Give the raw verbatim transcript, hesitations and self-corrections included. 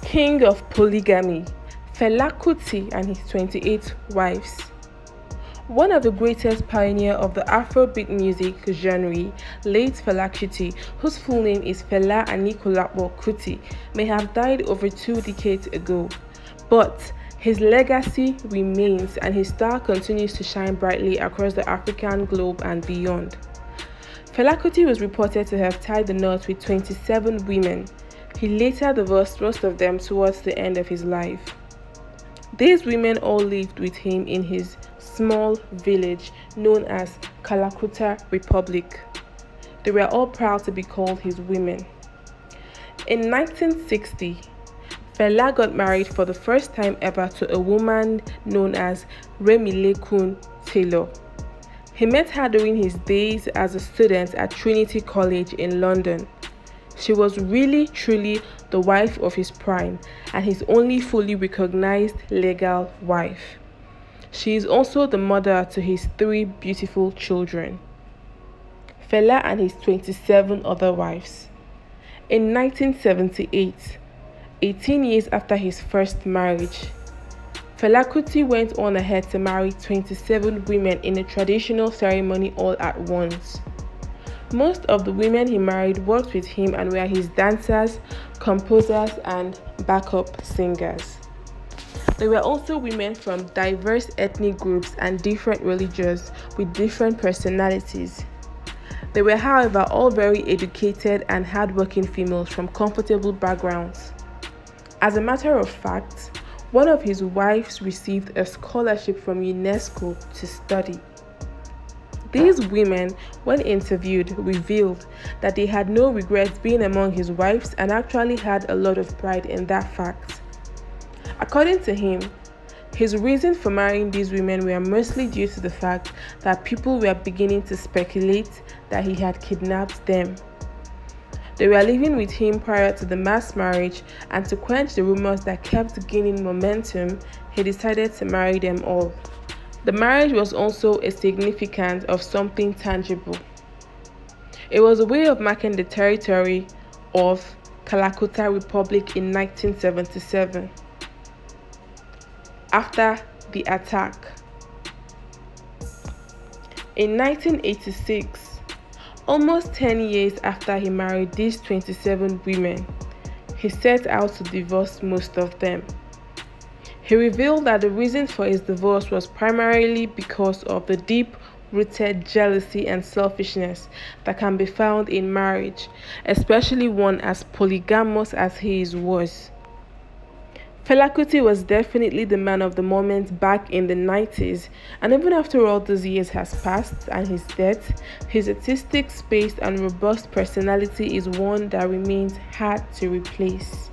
King of polygamy, Fela Kuti and his twenty-eight wives. One of the greatest pioneers of the Afrobeat music genre, late Fela Kuti, whose full name is Fela Anikulapo Kuti, may have died over two decades ago, but his legacy remains and his star continues to shine brightly across the African globe and beyond. Fela Kuti was reported to have tied the knot with twenty-seven women. He later divorced most of them towards the end of his life. These women all lived with him in his small village known as Kalakuta Republic. They were all proud to be called his women. In nineteen sixty, Fela got married for the first time ever to a woman known as Remilekun Telo. He met her during his days as a student at Trinity College in London. She was really, truly the wife of his prime and his only fully recognized legal wife. She is also the mother to his three beautiful children. Fela and his twenty-seven other wives. In nineteen seventy-eight, eighteen years after his first marriage, Fela Kuti went on ahead to marry twenty-seven women in a traditional ceremony all at once. Most of the women he married worked with him and were his dancers, composers, and backup singers. There were also women from diverse ethnic groups and different religions with different personalities. They were, however, all very educated and hardworking females from comfortable backgrounds. As a matter of fact, one of his wives received a scholarship from UNESCO to study. These women, when interviewed, revealed that they had no regrets being among his wives and actually had a lot of pride in that fact. According to him, his reason for marrying these women were mostly due to the fact that people were beginning to speculate that he had kidnapped them. They were living with him prior to the mass marriage, and to quench the rumors that kept gaining momentum, he decided to marry them all. The marriage was also a significance of something tangible. It was a way of marking the territory of Kalakuta Republic in nineteen seventy-seven. After the attack. In nineteen eighty-six, almost ten years after he married these twenty-seven women, he set out to divorce most of them. He revealed that the reason for his divorce was primarily because of the deep-rooted jealousy and selfishness that can be found in marriage, especially one as polygamous as his was. Fela Kuti was definitely the man of the moment back in the nineties, and even after all those years has passed and his death, his artistic, spaced and robust personality is one that remains hard to replace.